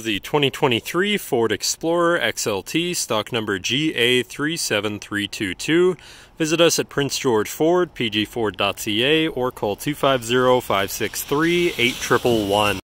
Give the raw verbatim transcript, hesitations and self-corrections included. The twenty twenty-three Ford Explorer X L T, stock number G A three seven three two two. Visit us at Prince George Ford, p g ford dot c a, or call two five zero, five six three, eight one one one.